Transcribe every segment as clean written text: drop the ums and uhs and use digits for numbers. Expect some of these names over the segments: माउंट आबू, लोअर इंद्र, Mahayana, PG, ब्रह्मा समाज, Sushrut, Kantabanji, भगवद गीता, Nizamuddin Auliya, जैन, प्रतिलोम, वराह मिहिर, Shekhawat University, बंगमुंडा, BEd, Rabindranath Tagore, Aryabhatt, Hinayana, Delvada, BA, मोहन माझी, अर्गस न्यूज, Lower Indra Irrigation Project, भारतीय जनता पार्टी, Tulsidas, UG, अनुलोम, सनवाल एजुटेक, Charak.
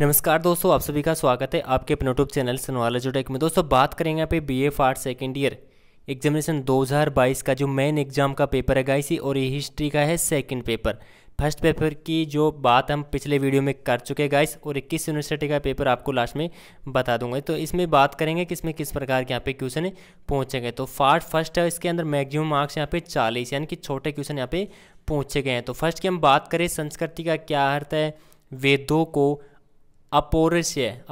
नमस्कार दोस्तों, आप सभी का स्वागत है आपके अपने यूट्यूब चैनल सनवाल एजुटेक में। दोस्तों बात करेंगे यहाँ पे BA part second year examination 2022 का जो मेन एग्जाम का पेपर है गाइस, और ये हिस्ट्री का है सेकंड पेपर। फर्स्ट पेपर की जो बात हम पिछले वीडियो में कर चुके हैं गाइस, और 21 यूनिवर्सिटी का पेपर आपको लास्ट में बता दूंगा। तो इसमें बात करेंगे कि इसमें किस प्रकार के यहाँ पे क्वेश्चन पहुँचेंगे। तो फार्ट फर्स्ट है, इसके अंदर मैक्सिमम मार्क्स यहाँ पे 40 यानी कि छोटे क्वेश्चन यहाँ पे पहुँचे गए हैं। तो फर्स्ट की हम बात करें संस्कृति का क्या अर्थ है, वेदों को अपौरुषीय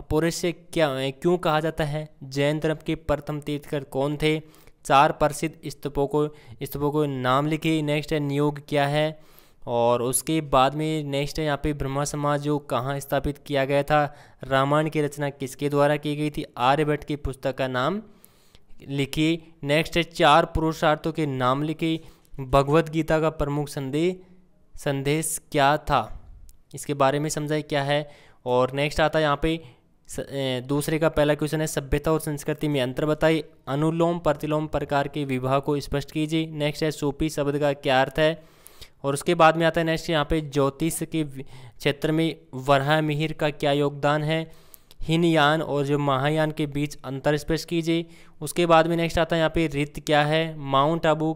क्या क्यों कहा जाता है, जैन धर्म के प्रथम तीर्थकर कौन थे, चार प्रसिद्ध स्तूपों को नाम लिखिए। नेक्स्ट है नियोग क्या है, और उसके बाद में नेक्स्ट है यहाँ पे ब्रह्मा समाज जो कहाँ स्थापित किया गया था, रामायण की रचना किसके द्वारा की गई थी, आर्यभट्ट की पुस्तक का नाम लिखिए। नेक्स्ट है चार पुरुषार्थों के नाम लिखिए। भगवद गीता का प्रमुख संदेश क्या था, इसके बारे में समझाए क्या है। और नेक्स्ट आता है यहाँ पे दूसरे का पहला क्वेश्चन है, सभ्यता और संस्कृति में अंतर बताइए, अनुलोम प्रतिलोम प्रकार के विवाह को स्पष्ट कीजिए। नेक्स्ट है सूफी शब्द का क्या अर्थ है, और उसके बाद में आता है नेक्स्ट यहाँ पे ज्योतिष के क्षेत्र में वराह मिहिर का क्या योगदान है, हिनयान और जो महायान के बीच अंतर स्पष्ट कीजिए। उसके बाद में नेक्स्ट आता है यहाँ पे रीत क्या है, माउंट आबू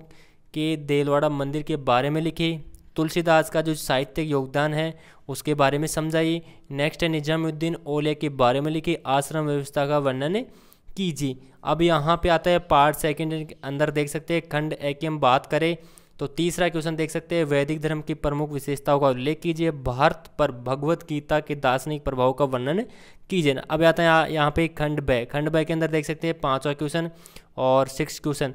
के देलवाड़ा मंदिर के बारे में लिखिए। तुलसीदास का जो साहित्यिक योगदान है उसके बारे में समझाइए। नेक्स्ट है निजामुद्दीन औलिया के बारे में लिखिए, आश्रम व्यवस्था का वर्णन कीजिए। अब यहाँ पे आता है पार्ट सेकंड के अंदर देख सकते हैं खंड ए की हम बात करें तो तीसरा क्वेश्चन देख सकते हैं, वैदिक धर्म की प्रमुख विशेषताओं का उल्लेख कीजिए, भारत पर भगवत गीता के दार्शनिक प्रभाव का वर्णन कीजिए। अब आता है यहाँ पे खंड ब के अंदर देख सकते हैं पाँचवा क्वेश्चन और सिक्स क्वेश्चन।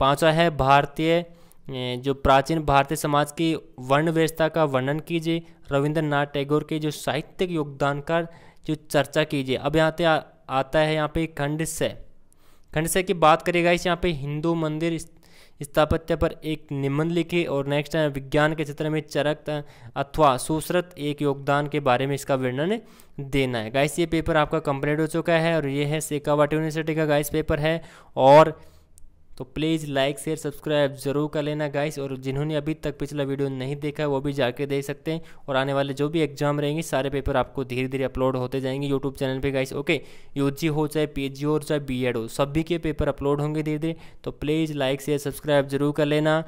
पाँचवा है भारतीय जो प्राचीन भारतीय समाज की वर्ण व्यवस्था का वर्णन कीजिए, रविंद्रनाथ टैगोर के जो साहित्यिक योगदान का जो चर्चा कीजिए। अब यहाँ पे आता है यहाँ पे खंड से की बात करेगा इस यहाँ पे हिंदू मंदिर स्थापत्य पर एक निबंध लिखे। और नेक्स्ट है विज्ञान के क्षेत्र में चरक अथवा सुश्रुत एक योगदान के बारे में इसका वर्णन देना है। गाइस ये पेपर आपका कंप्लीट हो चुका है, और ये है शेखावट यूनिवर्सिटी का गाइस पेपर है। और तो प्लीज़ लाइक शेयर सब्सक्राइब जरूर कर लेना गाइस, और जिन्होंने अभी तक पिछला वीडियो नहीं देखा वो भी जाके देख सकते हैं। और आने वाले जो भी एग्जाम रहेंगे सारे पेपर आपको धीरे धीरे अपलोड होते जाएंगे यूट्यूब चैनल पे गाइस। ओके, UG हो चाहे PG हो चाहे BEd हो, सभी के पेपर अपलोड होंगे धीरे धीरे। तो प्लीज़ लाइक शेयर सब्सक्राइब जरूर कर लेना।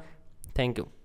Thank you.